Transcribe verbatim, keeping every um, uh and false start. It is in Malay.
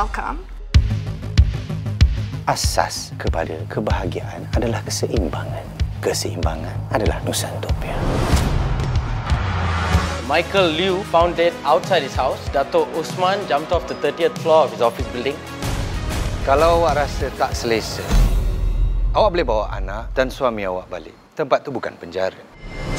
welcome. Asas kepada kebahagiaan adalah keseimbangan. Keseimbangan adalah Nusantopia. Michael Liu found dead outside his house. Dato' Usman jumped off the thirtieth floor of his office building. Kalau awak rasa tak selesa, awak boleh bawa anak dan suami awak balik. Tempat tu bukan penjara.